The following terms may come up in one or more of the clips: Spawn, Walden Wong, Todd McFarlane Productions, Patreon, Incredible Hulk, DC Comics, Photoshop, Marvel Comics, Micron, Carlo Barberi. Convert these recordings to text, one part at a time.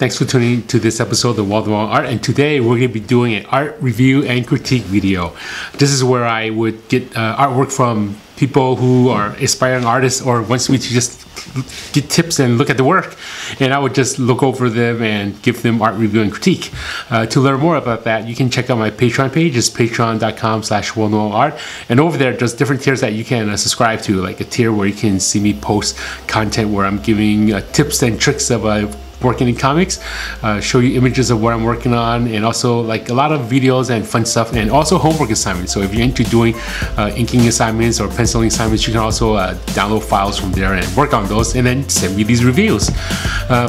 Thanks for tuning in to this episode of Walden Wong Art, and today we're going to be doing an art review and critique video. This is where I would get artwork from people who are aspiring artists or wants me to just get tips and look at the work, and I would just look over them and give them art review and critique. To learn more about that, you can check out my Patreon page. It's patreon.com/waldenwongart, and over there there's different tiers that you can subscribe to, like a tier where you can see me post content where I'm giving tips and tricks of working in comics, show you images of what I'm working on, and also like a lot of videos and fun stuff, and also homework assignments. So if you're into doing inking assignments or penciling assignments, you can also download files from there and work on those, and then send me these reviews.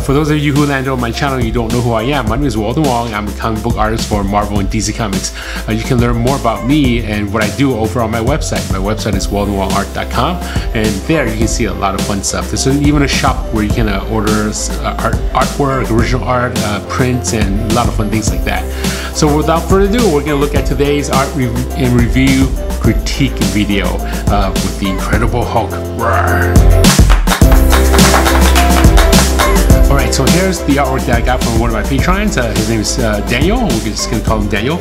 For those of you who land on my channel and you don't know who I am, my name is Walden Wong. I'm a comic book artist for Marvel and DC Comics. You can learn more about me and what I do over on my website. My website is waldenwongart.com, and there you can see a lot of fun stuff. There's even a shop where you can order artwork, original art, prints, and a lot of fun things like that. So without further ado, we're going to look at today's art review critique video with the Incredible Hulk. Roar. All right, so here's the artwork that I got from one of my patrons. His name is Daniel. We're just going to call him Daniel,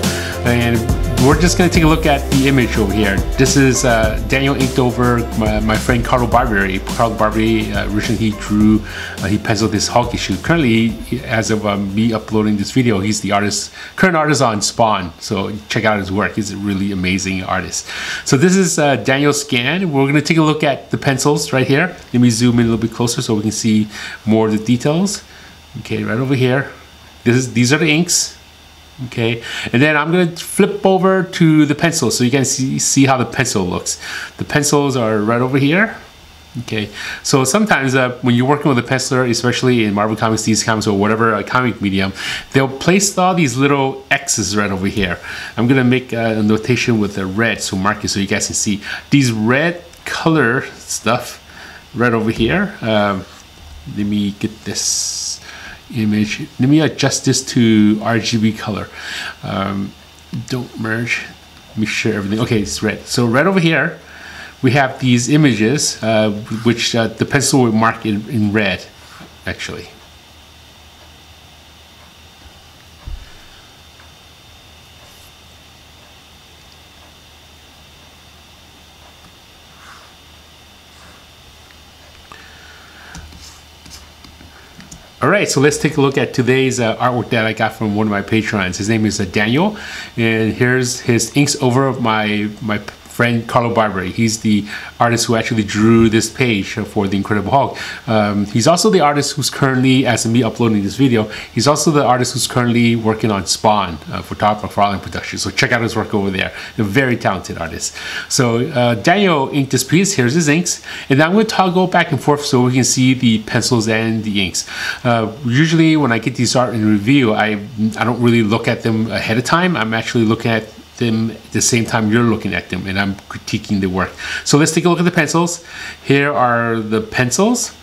and we're just going to take a look at the image over here. This is Daniel inked over my friend Carlo Barberi. Carlo Barberi, originally he drew, he penciled this Hulk issue. Currently, as of me uploading this video, he's the artist, current artist on Spawn. So check out his work. He's a really amazing artist. So this is Daniel's scan. We're going to take a look at the pencils right here. Let me zoom in a little bit closer so we can see more of the details. Okay, right over here. These are the inks. Okay, and then I'm going to flip over to the pencil so you can see how the pencil looks. The pencils are right over here. Okay, so sometimes when you're working with a penciler, especially in Marvel Comics, DC Comics, or whatever comic medium, they'll place all these little X's right over here. I'm going to make a notation with a red, so mark it so you guys can see. These red color stuff right over here. Let me get this image. Let me adjust this to RGB color. Don't merge. Make sure everything. Okay, it's red. So right over here, we have these images, which the pencil will mark in red, actually. All right, so let's take a look at today's artwork that I got from one of my patrons. His name is Daniel, and here's his inks over my friend Carlo Barberi. He's the artist who actually drew this page for the Incredible Hulk. He's also the artist who's currently, as of me uploading this video, he's also the artist who's currently working on Spawn for Todd McFarlane Productions. So check out his work over there. A very talented artist. So Daniel inked this piece. Here's his inks, and I'm going to toggle back and forth so we can see the pencils and the inks. Usually, when I get these art in review, I don't really look at them ahead of time. I'm actually looking at them at the same time you're looking at them, and I'm critiquing the work. So let's take a look at the pencils. Here are the pencils.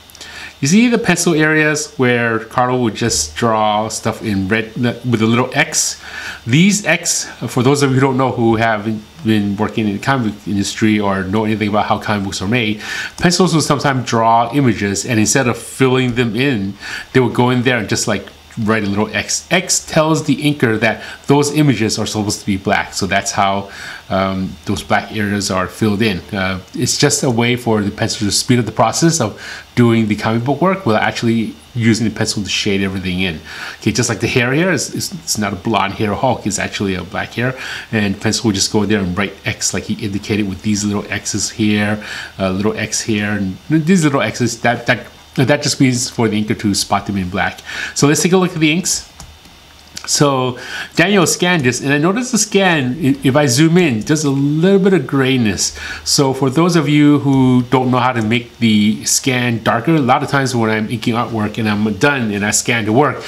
You see the pencil areas where Carlo would just draw stuff in red with a little X. These X, for those of you who don't know, who haven't been working in the comic book industry or know anything about how comic books are made, pencils will sometimes draw images, and instead of filling them in, they would go in there and just like write a little X. X tells the inker that those images are supposed to be black, so that's how those black areas are filled in. It's just a way for the pencil to speed up the process of doing the comic book work without actually using the pencil to shade everything in. Okay, just like the hair here, it's not a blonde hair Hulk, it's actually a black hair, and the pencil will just go there and write X like he indicated with these little X's here, little X here, and these little X's, that just means for the inker to spot them in black. So let's take a look at the inks. So Daniel scanned this, and I noticed the scan, if I zoom in, there's a little bit of grayness. So for those of you who don't know how to make the scan darker, a lot of times when I'm inking artwork and I'm done and I scan the work,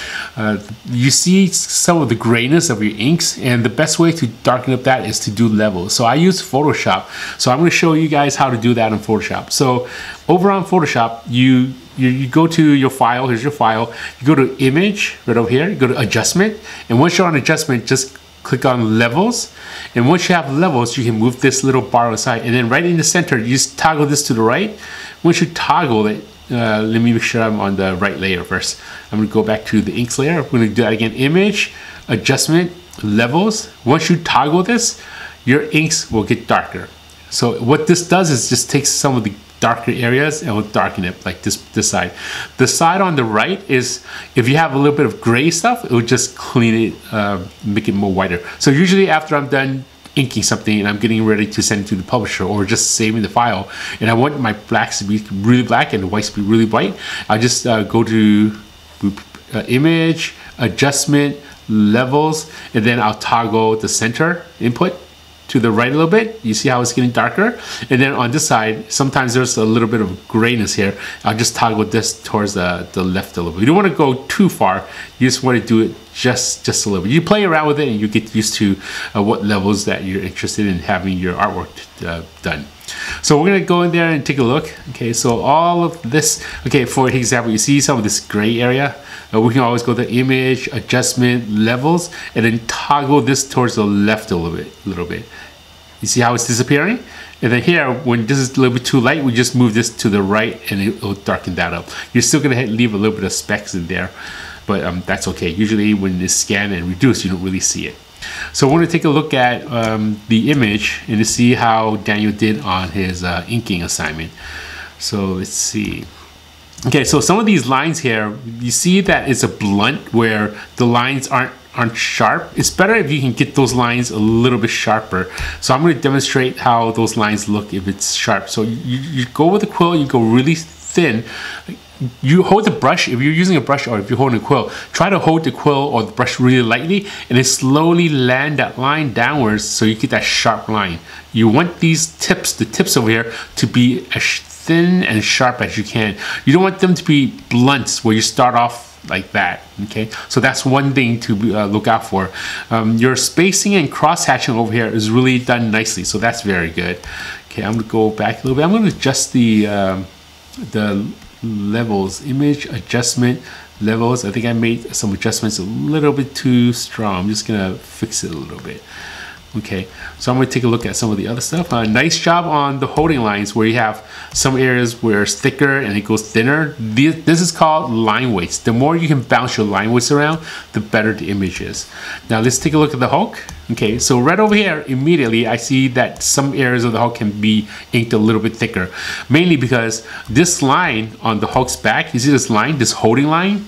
you see some of the grayness of your inks, and the best way to darken up that is to do levels. So I use Photoshop. So I'm going to show you guys how to do that in Photoshop. So over on Photoshop, you go to your file. Here's your file. You go to image right over here, you go to adjustment, and once you're on adjustment, just click on levels, and once you have levels, you can move this little bar aside, and then right in the center, you just toggle this to the right. Once you toggle it, let me make sure I'm on the right layer first. I'm gonna go back to the inks layer. I'm gonna do that again, image, adjustment, levels. Once you toggle this, your inks will get darker. So what this does is just takes some of the darker areas and will darken it, like this side. The side on the right is, if you have a little bit of gray stuff, it will just clean it, make it more whiter. So usually after I'm done inking something and I'm getting ready to send it to the publisher or just saving the file, and I want my blacks to be really black and the whites to be really white, I just go to image, adjustment, levels, and then I'll toggle the center input to the right a little bit. You see how it's getting darker? And then on this side, sometimes there's a little bit of grayness here. I'll just toggle this towards the left a little bit. You don't want to go too far. You just want to do it just a little bit. You play around with it and you get used to what levels that you're interested in having your artwork done. So we're gonna go in there and take a look. Okay, so all of this, okay, for example, you see some of this gray area. We can always go to image, adjustment, levels, and then toggle this towards the left a little bit. You see how it's disappearing? And then here, when this is a little bit too light, we just move this to the right and it'll darken that up. You're still gonna leave a little bit of specks in there, but that's okay. Usually when it's scanned and reduced, you don't really see it. So we're going to take a look at the image and to see how Daniel did on his inking assignment. So let's see. Okay, so some of these lines here, you see that it's a blunt where the lines aren't sharp. It's better if you can get those lines a little bit sharper. So I'm going to demonstrate how those lines look if it's sharp. So you go with the quill, you go really thin. You hold the brush, if you're using a brush or if you're holding a quill, try to hold the quill or the brush really lightly and then slowly land that line downwards so you get that sharp line. You want these tips, the tips over here, to be as thin and sharp as you can. You don't want them to be blunts where you start off like that, okay? So that's one thing to look out for. Your spacing and cross-hatching over here is really done nicely, so that's very good. Okay, I'm gonna go back a little bit. I'm gonna adjust the levels, image, adjustment, levels. I think I made some adjustments a little bit too strong. I'm just gonna fix it a little bit. Okay, so I'm gonna take a look at some of the other stuff. Nice job on the holding lines where you have some areas where it's thicker and it goes thinner. This is called line weights. The more you can bounce your line weights around, the better the image is. Now let's take a look at the Hulk. Okay, so right over here, immediately I see that some areas of the Hulk can be inked a little bit thicker, mainly because this line on the Hulk's back, you see this line, this holding line?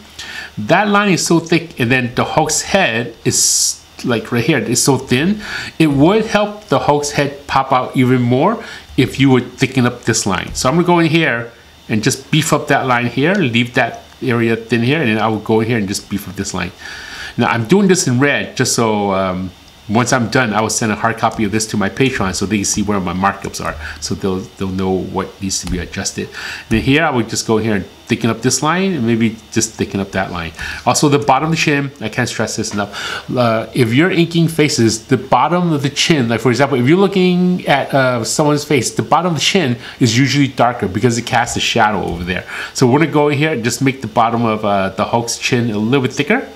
That line is so thick, and then the Hulk's head is like right here, it's so thin. It would help the Hulk's head pop out even more if you would thicken up this line. So I'm gonna go in here and just beef up that line here, leave that area thin here, and then I will go in here and just beef up this line. Now I'm doing this in red just so once I'm done, I will send a hard copy of this to my Patreon so they can see where my markups are, so they'll know what needs to be adjusted. And then here I would just go here and thicken up this line and maybe just thicken up that line. Also the bottom of the chin, I can't stress this enough. If you're inking faces, the bottom of the chin, like for example, if you're looking at someone's face, the bottom of the chin is usually darker because it casts a shadow over there. So we're gonna go in here and just make the bottom of the Hulk's chin a little bit thicker,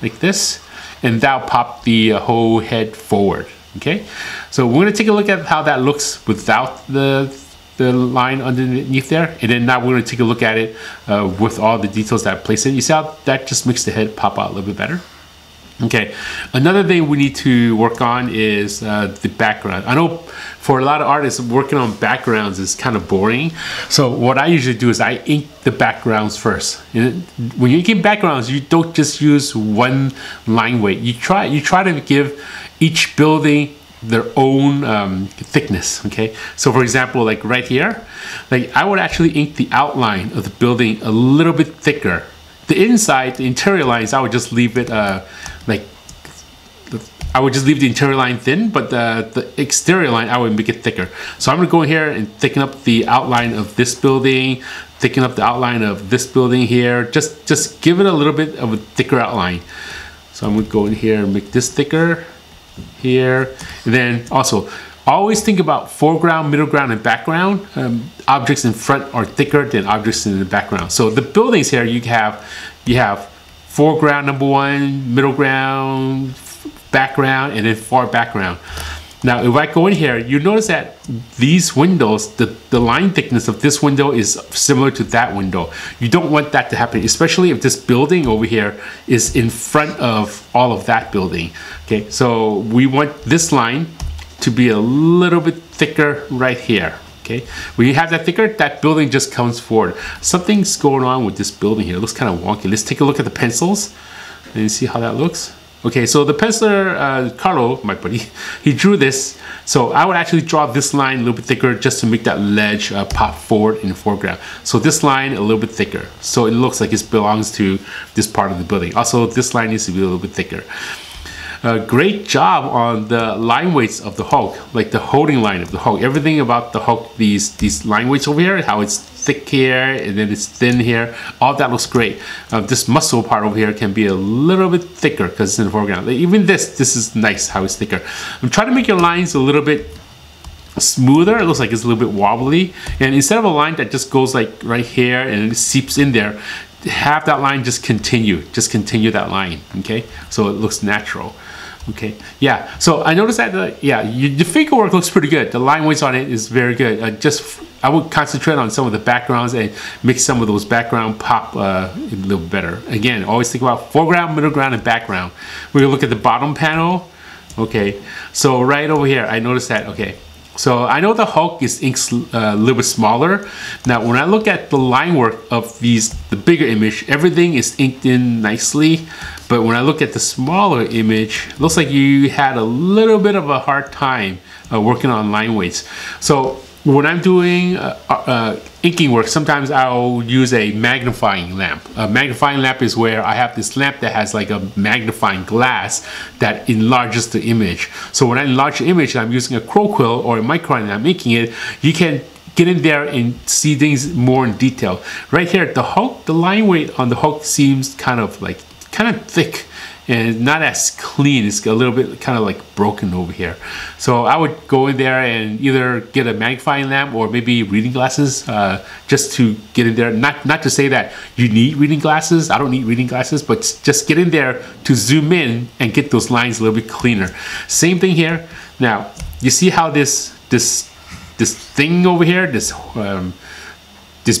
like this. And that'll pop the whole head forward, okay? So we're gonna take a look at how that looks without the line underneath there, and then now we're gonna take a look at it with all the details that I placed in. You see how that just makes the head pop out a little bit better? Okay, another thing we need to work on is the background. I know for a lot of artists, working on backgrounds is kind of boring. So what I usually do is I ink the backgrounds first. And when you're inking backgrounds, you don't just use one line weight. You try to give each building their own thickness, okay? So for example, like right here, like I would actually ink the outline of the building a little bit thicker. The inside, the interior lines, I would just leave it I would just leave the interior line thin, but the exterior line, I would make it thicker. So I'm gonna go in here and thicken up the outline of this building, thicken up the outline of this building here, just give it a little bit of a thicker outline. So I'm gonna go in here and make this thicker here. And then also, always think about foreground, middle ground, and background. Objects in front are thicker than objects in the background. So the buildings here, you have foreground number one, middle ground, background, and then far background. Now, if I go in here, you notice that these windows, the line thickness of this window is similar to that window. You don't want that to happen, especially if this building over here is in front of all of that building. Okay, so we want this line to be a little bit thicker right here. Okay, when you have that thicker, that building just comes forward. Something's going on with this building here. It looks kind of wonky. Let's take a look at the pencils and see how that looks. Okay, so the penciler, Carlo, my buddy, he drew this. So I would actually draw this line a little bit thicker just to make that ledge pop forward in the foreground. So this line a little bit thicker. So it looks like it belongs to this part of the building. Also, this line needs to be a little bit thicker. Great job on the line weights of the Hulk, like the holding line of the Hulk. Everything about the Hulk, these line weights over here, how it's thick here and then it's thin here, all that looks great. This muscle part over here can be a little bit thicker because it's in the foreground. Even this is nice how it's thicker. I'm trying to make your lines a little bit smoother. It looks like it's a little bit wobbly. And instead of a line that just goes like right here and it seeps in there, have that line just continue that line, okay? So it looks natural. Okay, yeah, so I noticed that, the figure work looks pretty good. The line weights on it is very good. I would concentrate on some of the backgrounds and make some of those background pop a little better. Again, always think about foreground, middle ground, and background. We're gonna look at the bottom panel. Okay, so right over here, I noticed that, okay. So I know the Hulk is inks a little bit smaller. Now, when I look at the line work of the bigger image, everything is inked in nicely. But when I look at the smaller image, it looks like you had a little bit of a hard time working on line weights. So when I'm doing inking work, sometimes I'll use a magnifying lamp. A magnifying lamp is where I have this lamp that has like a magnifying glass that enlarges the image. So when I enlarge the image, I'm using a crow quill or a micron and I'm inking it, you can get in there and see things more in detail. Right here, the Hulk, the line weight on the Hulk seems kind of thick and not as clean. It's a little bit kind of like broken over here. So I would go in there and either get a magnifying lamp or maybe reading glasses just to get in there. Not to say that you need reading glasses. I don't need reading glasses, but just get in there to zoom in and get those lines a little bit cleaner. Same thing here. Now you see how this thing over here, this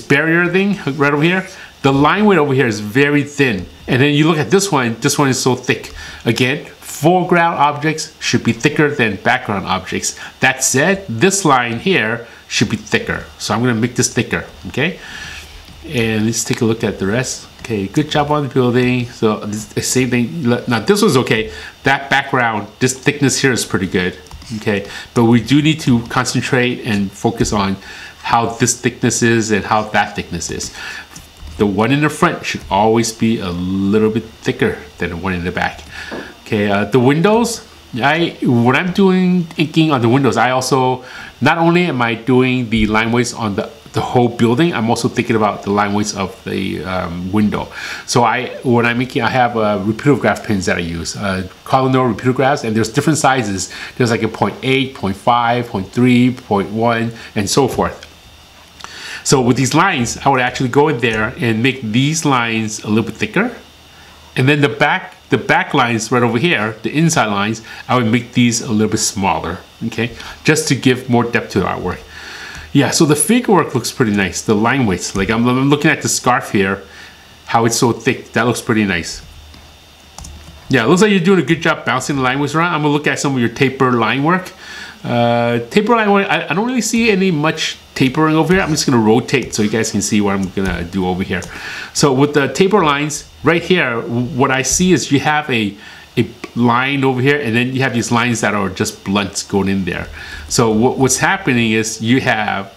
barrier thing right over here. The line weight over here is very thin. And then you look at this one is so thick. Again, foreground objects should be thicker than background objects. That said, this line here should be thicker. So I'm gonna make this thicker, okay? And let's take a look at the rest. Okay, good job on the building. So the same thing, now this was okay. That background, this thickness here is pretty good, okay? But we do need to concentrate and focus on how this thickness is and how that thickness is. The one in the front should always be a little bit thicker than the one in the back. Okay, the windows, when I'm doing inking on the windows, I also, not only am I doing the line weights on the whole building, I'm also thinking about the line weights of the window. So when I'm inking, I have repeatograph pins that I use. Colonel repeatographs, and there's different sizes. There's like a 0.8, 0.5, 0.3, 0.1, and so forth. So with these lines, I would actually go in there and make these lines a little bit thicker. And then the back lines right over here, the inside lines, I would make these a little bit smaller, okay? Just to give more depth to the artwork. Yeah, so the figure work looks pretty nice. The line weights, like I'm looking at the scarf here, how it's so thick, that looks pretty nice. Yeah, it looks like you're doing a good job bouncing the line weights around. I'm gonna look at some of your taper line work. Taper line work, I don't really see any much tapering over here. I'm just gonna rotate so you guys can see what I'm gonna do over here. So with the taper lines right here, what I see is you have a line over here and then you have these lines that are just blunts going in there. So what's happening is you have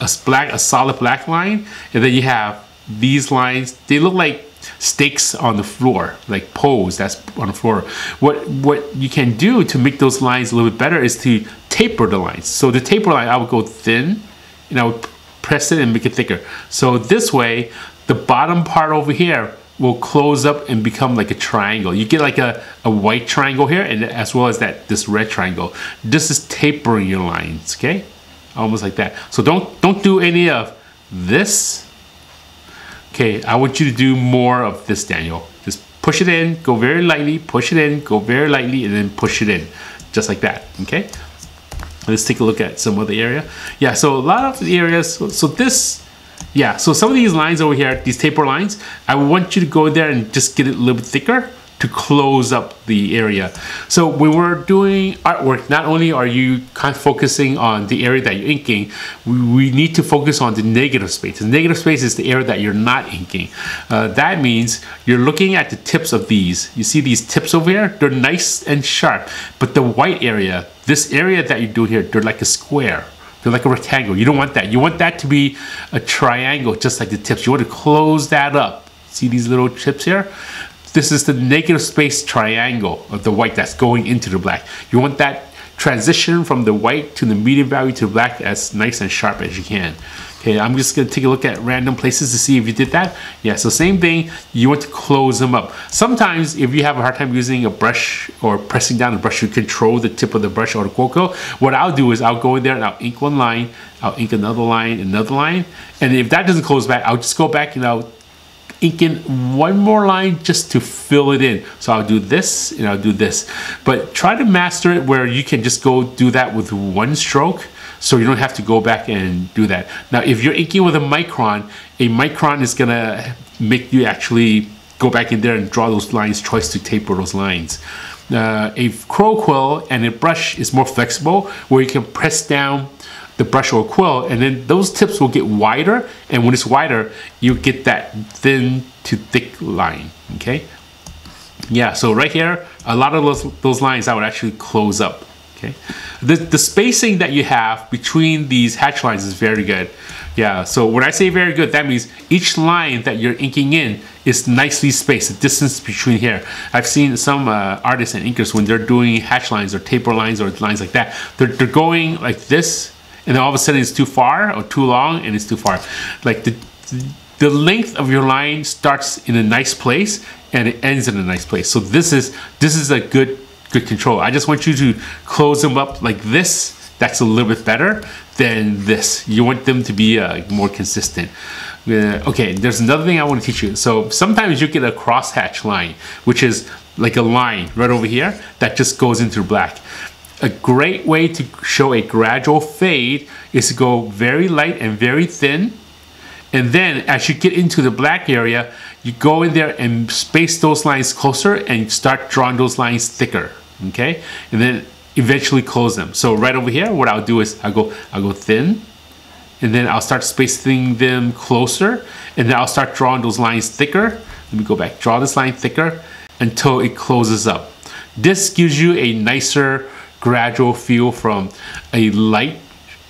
a solid black line and then you have these lines. They look like stakes on the floor, like poles that's on the floor. What you can do to make those lines a little bit better is to taper the lines. So the taper line, I would go thin and I would press it and make it thicker. So this way, the bottom part over here will close up and become like a triangle. You get like a white triangle here and as well as this red triangle. This is tapering your lines, okay? Almost like that. So don't do any of this. Okay, I want you to do more of this, Daniel. Just push it in, go very lightly, push it in, go very lightly, and then push it in, just like that, okay? Let's take a look at some of the area. Yeah, so a lot of the areas, so this, yeah, so some of these lines over here, these taper lines, I want you to go there and just get it a little bit thicker to close up the area. So when we're doing artwork, not only are you kind of focusing on the area that you're inking, we need to focus on the negative space. The negative space is the area that you're not inking. That means you're looking at the tips of these. You see these tips over here? They're nice and sharp, but the white area, this area that you do here, they're like a square. They're like a rectangle. You don't want that. You want that to be a triangle, just like the tips. You want to close that up. See these little tips here? This is the negative space triangle of the white that's going into the black. You want that transition from the white to the medium value to the black as nice and sharp as you can. Okay, I'm just gonna take a look at random places to see if you did that. Yeah, so same thing, you want to close them up. Sometimes if you have a hard time using a brush or pressing down the brush, you control the tip of the brush or the Quilco. What I'll do is I'll go in there and I'll ink one line, I'll ink another line, and if that doesn't close back, I'll just go back and I'll ink in one more line just to fill it in. So I'll do this and I'll do this, but try to master it where you can just go do that with one stroke so you don't have to go back and do that. Now if you're inking with a micron is gonna make you actually go back in there and draw those lines twice to taper those lines. A crow quill and a brush is more flexible where you can press down the brush or quill, and then those tips will get wider, and when it's wider, you get that thin to thick line, okay? Yeah, so right here, a lot of those lines I would actually close up, okay? The spacing that you have between these hatch lines is very good. Yeah, so when I say very good, that means each line that you're inking in is nicely spaced, the distance between here. I've seen some artists and inkers, when they're doing hatch lines or taper lines or lines like that, they're going like this, and then all of a sudden it's too far or too long and it's too far. Like the length of your line starts in a nice place and it ends in a nice place. So this is a good control. I just want you to close them up like this. That's a little bit better than this. You want them to be more consistent. Okay, there's another thing I want to teach you. So sometimes you get a crosshatch line, which is like a line right over here that just goes into black. A great way to show a gradual fade is to go very light and very thin, and then as you get into the black area, you go in there and space those lines closer and start drawing those lines thicker, okay? And then eventually close them. So right over here, what I'll do is I'll go thin, and then I'll start spacing them closer, and then I'll start drawing those lines thicker. Let me go back, draw this line thicker until it closes up. This gives you a nicer gradual feel from a light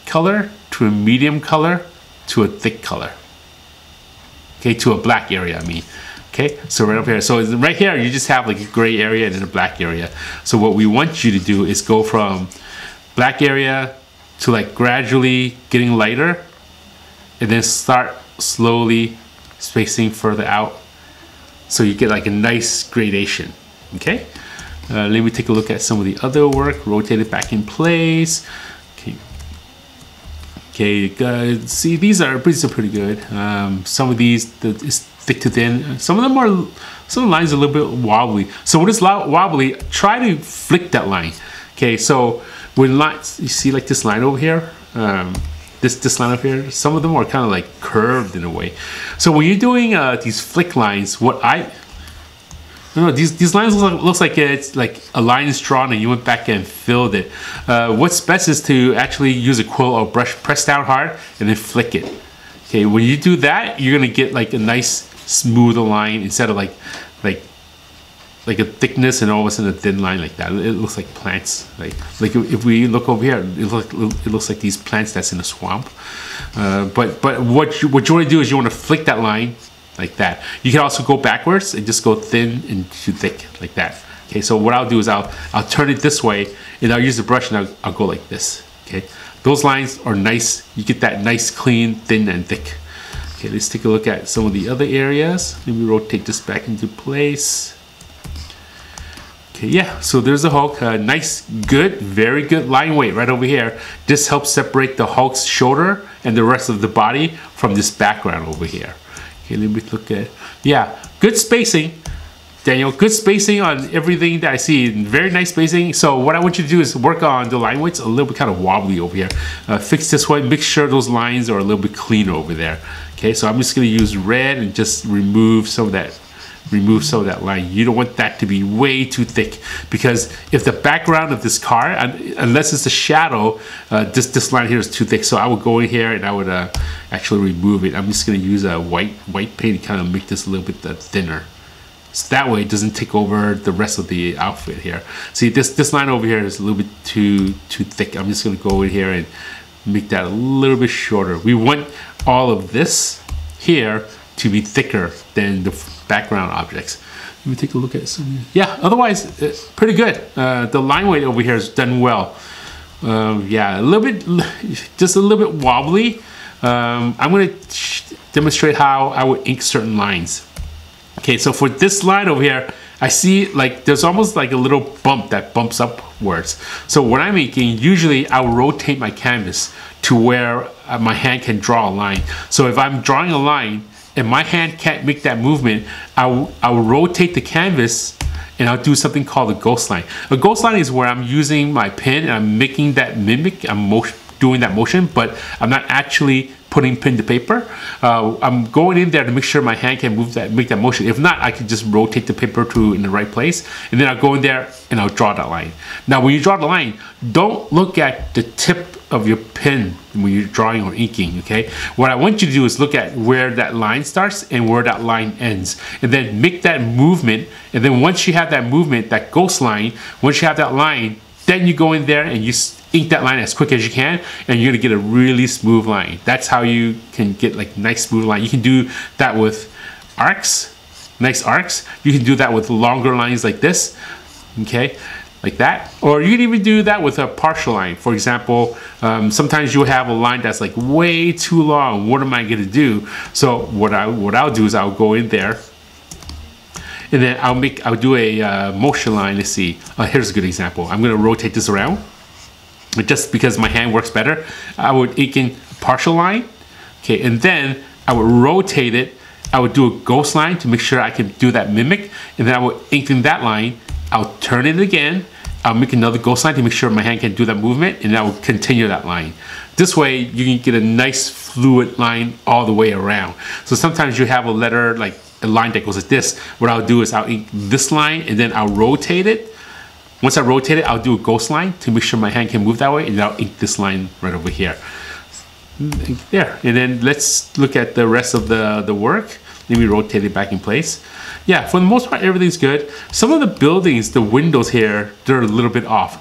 color to a medium color to a thick color, okay, to a black area, I mean. Okay, so right up here, so right here you just have like a gray area and then a black area. So what we want you to do is go from black area to like gradually getting lighter, and then start slowly spacing further out so you get like a nice gradation, okay? Let me take a look at some of the other work. Rotate it back in place. Okay, see, these are pretty good. Some of these is thick to thin. Some lines are a little bit wobbly. So when it's wobbly, try to flick that line. Okay, so when lines, you see like this line over here, this line up here, some of them are kind of like curved in a way. So when you're doing these flick lines, what I no, these lines looks like it's like a line is drawn and you went back and filled it. What's best is to actually use a quill or brush, press down hard, and then flick it. Okay, when you do that, you're gonna get like a nice smoother line instead of like a thickness and all of a sudden a thin line like that. It looks like plants. Like if we look over here, it looks like these plants that's in a swamp. But what you wanna do is you wanna flick that line like that. You can also go backwards and just go thin and too thick like that. Okay, so what I'll do is I'll turn it this way and I'll use the brush and I'll go like this. Okay, those lines are nice. You get that nice clean, thin and thick. Okay, let's take a look at some of the other areas. Let me rotate this back into place. Okay, yeah, so there's the Hulk. Nice, good, very good line weight right over here. This helps separate the Hulk's shoulder and the rest of the body from this background over here. Okay, let me look at, yeah, good spacing. Daniel. Good spacing on everything that I see. Very nice spacing. So what I want you to do is work on the line widths. A little bit kind of wobbly over here. Fix this one. Make sure those lines are a little bit cleaner over there. Okay, so I'm just going to use red and just remove some of that. Remove some of that line. You don't want that to be way too thick, because if the background of this car, unless it's a shadow, this line here is too thick. So I would go in here and I would actually remove it. I'm just going to use a white paint to kind of make this a little bit thinner. So that way it doesn't take over the rest of the outfit here. See, this line over here is a little bit too thick. I'm just going to go in here and make that a little bit shorter. We want all of this here to be thicker than the background objects. Let me take a look at some. Yeah, otherwise it's pretty good. The line weight over here is done well. Yeah, a little bit, just a little bit wobbly. I'm going to demonstrate how I would ink certain lines. Okay, so for this line over here, I see like there's almost like a little bump that bumps upwards. So when I'm inking, usually I'll rotate my canvas to where my hand can draw a line. So if I'm drawing a line and my hand can't make that movement, I'll rotate the canvas and I'll do something called a ghost line. A ghost line is where I'm using my pen and I'm making that mimic, I'm doing that motion, but I'm not actually putting pen to paper. I'm going in there to make sure my hand can move that, make that motion. If not, I can just rotate the paper to in the right place, and then I'll go in there and I'll draw that line. Now, when you draw the line, don't look at the tip of your pen when you're drawing or inking, okay? What I want you to do is look at where that line starts and where that line ends, and then make that movement. And then once you have that movement, that ghost line, once you have that line, then you go in there and you ink that line as quick as you can, and you're gonna get a really smooth line. That's how you can get like nice smooth line. You can do that with arcs, nice arcs. You can do that with longer lines like this, okay? Like that, or you can even do that with a partial line. For example, sometimes you'll have a line that's like way too long. What am I gonna do? So what I'll do is I'll go in there and then I'll do a motion line. Let's see. Here's a good example. I'm gonna rotate this around, but just because my hand works better, I would ink in a partial line, okay, and then I would rotate it. I would do a ghost line to make sure I can do that mimic, and then I would ink in that line. I'll turn it again. I'll make another ghost line to make sure my hand can do that movement, and I will continue that line. This way, you can get a nice fluid line all the way around. So sometimes you have a letter, like a line that goes like this. What I'll do is I'll ink this line, and then I'll rotate it. Once I rotate it, I'll do a ghost line to make sure my hand can move that way, and I'll ink this line right over here. There, and then let's look at the rest of the work. Let me rotate it back in place. Yeah, for the most part, everything's good. Some of the buildings, the windows here, they're a little bit off.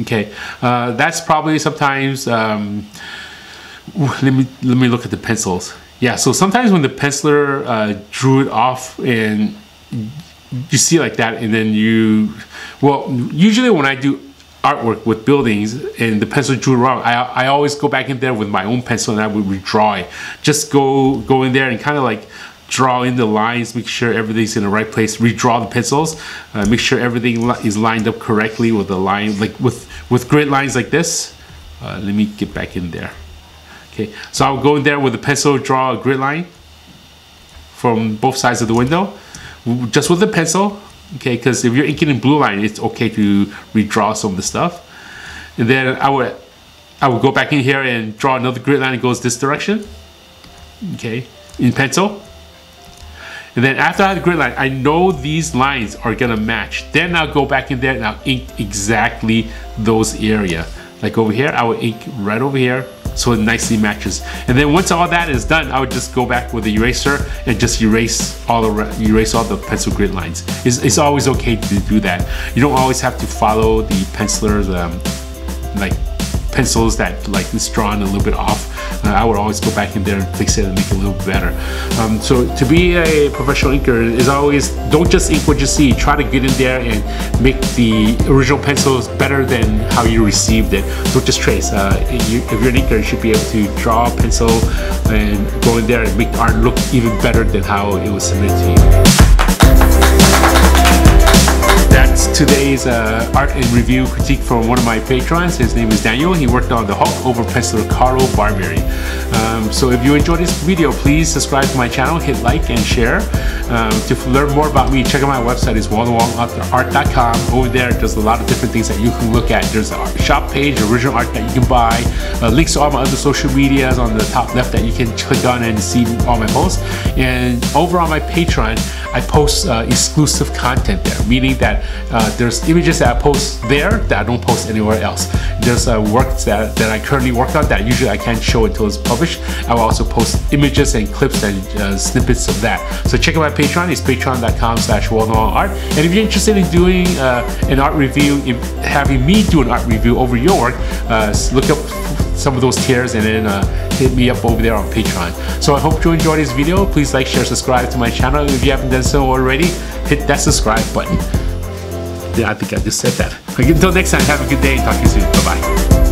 Okay, that's probably sometimes, let me look at the pencils. Yeah, so sometimes when the penciler drew it off and you see like that, and then you, well, usually when I do artwork with buildings and the pencil drew wrong, I always go back in there with my own pencil and I would redraw it. Just go in there and kind of like, draw in the lines, make sure everything's in the right place, redraw the pencils, make sure everything is lined up correctly with the line, like with grid lines like this. Let me get back in there. Okay, so I'll go in there with a pencil, draw a grid line from both sides of the window, just with the pencil, okay, because if you're inking in blue line, it's okay to redraw some of the stuff. And then I would go back in here and draw another grid line that goes this direction, okay, in pencil. And then after I have the grid line, I know these lines are gonna match. Then I'll go back in there and I'll ink exactly those area. Like over here, I would ink right over here so it nicely matches. And then once all that is done, I would just go back with the eraser and just erase all the pencil grid lines. It's always okay to do that. You don't always have to follow the penciler's like pencils that like is drawn a little bit off. I would always go back in there and fix it and make it a little better. So to be a professional inker is always, don't just ink what you see, try to get in there and make the original pencils better than how you received it. Don't just trace. If you're an inker, you should be able to draw a pencil and go in there and make the art look even better than how it was submitted to you. That's today's art and review critique from one of my patrons. His name is Daniel. He worked on the Hulk over penciler Carlo Barberi. So if you enjoyed this video, please subscribe to my channel, hit like and share. To learn more about me, check out my website. It's waldenwongart.com. Over there, there's a lot of different things that you can look at. There's a shop page, original art that you can buy. Links to all my other social medias on the top left that you can click on and see all my posts. And over on my Patreon, I post exclusive content there, meaning that there's images that I post there that I don't post anywhere else. There's works that I currently work on that usually I can't show until it's published. I will also post images and clips and snippets of that. So check out my Patreon. It's patreon.com/waldenwongart. And if you're interested in doing an art review, having me do an art review over your work, look up some of those tiers and then hit me up over there on Patreon. So I hope you enjoyed this video. Please like, share, subscribe to my channel. If you haven't done so already, hit that subscribe button. Yeah, I think I just said that. Until next time, have a good day and talk to you soon. Bye-bye.